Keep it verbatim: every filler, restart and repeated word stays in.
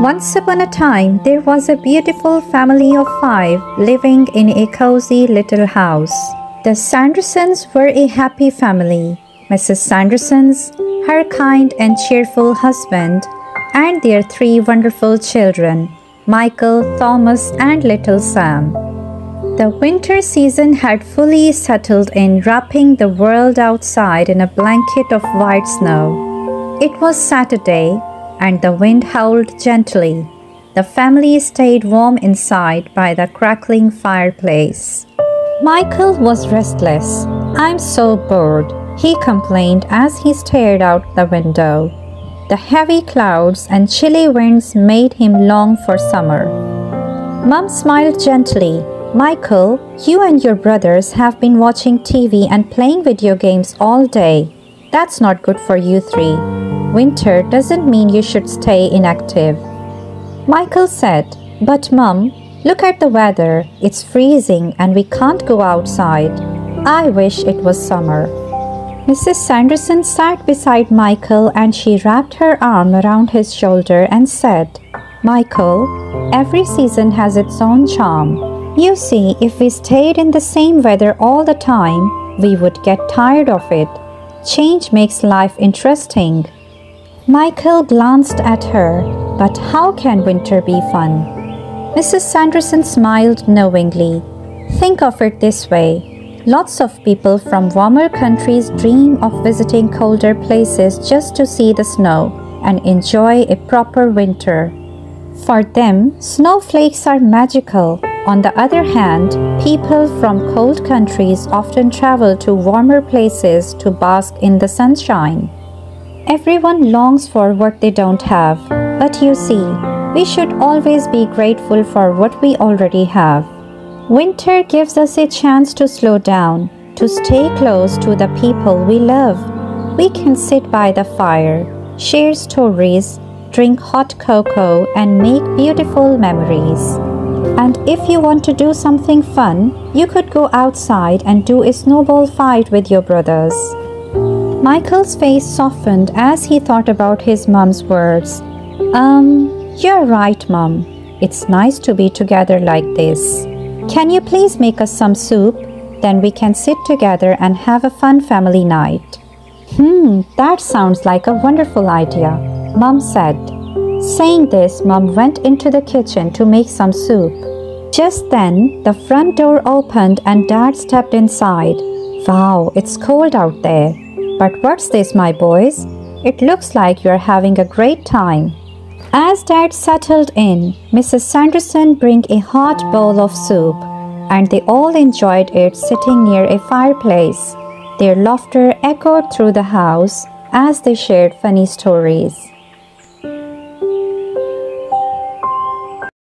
Once upon a time, there was a beautiful family of five living in a cozy little house. The Sandersons were a happy family. Missus Sanderson, her kind and cheerful husband, and their three wonderful children, Michael, Thomas, and little Sam. The winter season had fully settled in, wrapping the world outside in a blanket of white snow. It was Saturday, and the wind howled gently. The family stayed warm inside by the crackling fireplace. Michael was restless. "I'm so bored," he complained as he stared out the window. The heavy clouds and chilly winds made him long for summer. Mum smiled gently. "Michael, you and your brothers have been watching T V and playing video games all day. That's not good for you three. Winter doesn't mean you should stay inactive." Michael said, "But Mum, look at the weather. It's freezing and we can't go outside. I wish it was summer." Missus Sanderson sat beside Michael and she wrapped her arm around his shoulder and said, "Michael, every season has its own charm. You see, if we stayed in the same weather all the time, we would get tired of it. Change makes life interesting." Michael glanced at her, "But how can winter be fun?" Missus Sanderson smiled knowingly. "Think of it this way. Lots of people from warmer countries dream of visiting colder places just to see the snow and enjoy a proper winter. For them, snowflakes are magical. On the other hand, people from cold countries often travel to warmer places to bask in the sunshine. Everyone longs for what they don't have, but you see, we should always be grateful for what we already have. Winter gives us a chance to slow down, to stay close to the people we love. We can sit by the fire, share stories, drink hot cocoa, and make beautiful memories. And if you want to do something fun, you could go outside and do a snowball fight with your brothers." Michael's face softened as he thought about his mum's words. Um, "You're right, Mum. It's nice to be together like this. Can you please make us some soup? Then we can sit together and have a fun family night." Hmm, "That sounds like a wonderful idea," Mum said. Saying this, Mum went into the kitchen to make some soup. Just then, the front door opened and Dad stepped inside. "Wow, it's cold out there. But what's this, my boys? It looks like you're having a great time." As Dad settled in, Missus Sanderson brought a hot bowl of soup, and they all enjoyed it sitting near a fireplace. Their laughter echoed through the house as they shared funny stories.